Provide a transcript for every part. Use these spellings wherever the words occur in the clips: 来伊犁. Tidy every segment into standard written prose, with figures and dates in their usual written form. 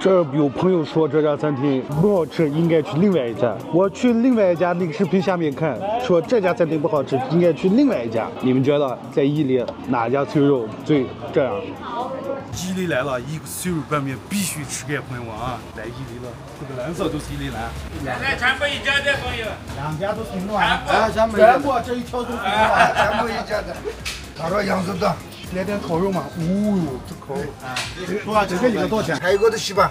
这有朋友说这家餐厅不好吃，应该去另外一家。我去另外一家那个视频下面看，说这家餐厅不好吃，应该去另外一家。你们觉得在伊犁哪家脆肉最这样？伊犁来了，一个脆肉拌面必须吃给朋友们啊！来伊犁了，这个蓝色就是伊犁蓝。现在全部一家的朋友，两家都挺暖的，哎，全部这一条都挺暖，全部一家的。他说羊肉段。 来点烤肉嘛！哦哟，这烤肉，这个一个多少钱？还有个都18。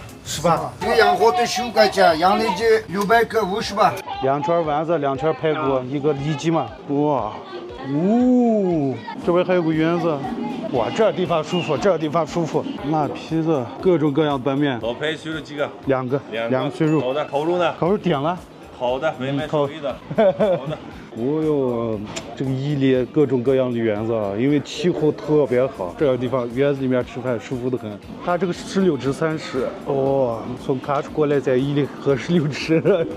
这个羊花都15块钱，羊里脊600克58。两圈丸子，两圈排骨，一个里脊嘛。哇，哦，这边还有个圆子。哇，这地方舒服，这地方舒服。辣皮子，各种各样拌面。老牌脆肉几个？两个脆肉。好的，烤肉呢？烤肉点了。好的，没卖手艺的。好的。 哦哟，这个伊犁各种各样的园子啊，因为气候特别好，这个地方园子里面吃饭舒服的很。它这个16至30，哦，从喀什过来在伊犁喝16支，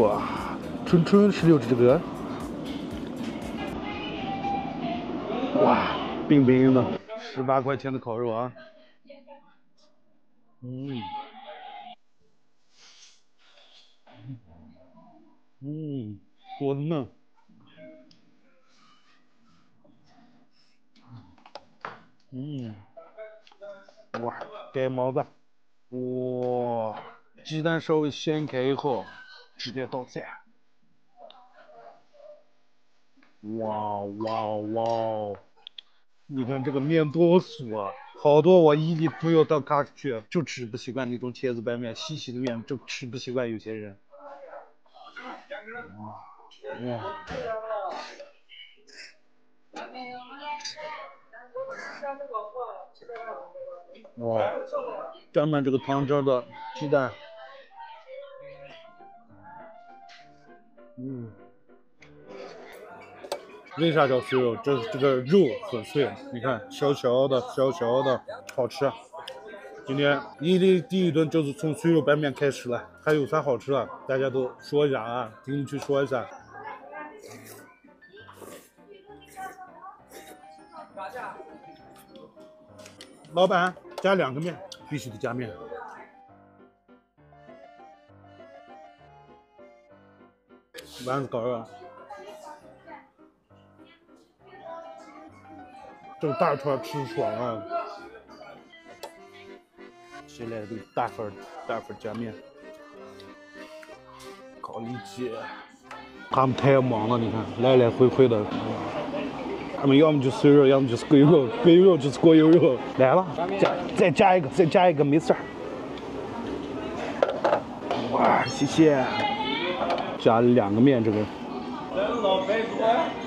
哇，纯纯16支个，哇，冰冰的，18块钱的烤肉啊，我的妈！哇，盖毛子，哇，鸡蛋稍微掀开以后，直接倒菜。哇哇哇！你看这个面多酥啊！好多我伊犁朋友到喀什去，就吃不习惯那种茄子拌面，稀稀的面就吃不习惯，有些人。哇！ 哇！哇！沾满这个汤汁的鸡蛋，为啥叫脆肉？这个肉很脆，你看小小的，好吃。今天伊犁第一顿就是从脆肉拌面开始了，还有啥好吃的？大家都说一下啊，评论区说一下。 老板，加2个面，必须得加面。丸子烤肉，这个大串吃爽啊！谁来这个大份加面？烤里脊，他们太忙了，你看来来回回的。 他们要么就是碎肉，要么就是龟肉，龟肉就是锅油肉。来了，再加一个，没事儿。哇，谢谢。加了2个面，这个。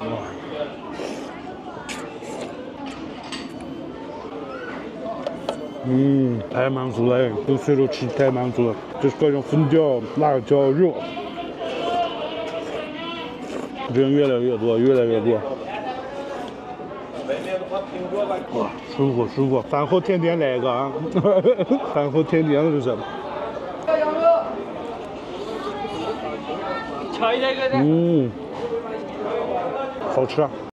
哇。太满足了，跟碎肉吃太满足了，就是各种粉条、辣椒、肉，人越来越多。 哇，舒服！饭后甜点来一个啊！饭后甜点就是。好吃啊。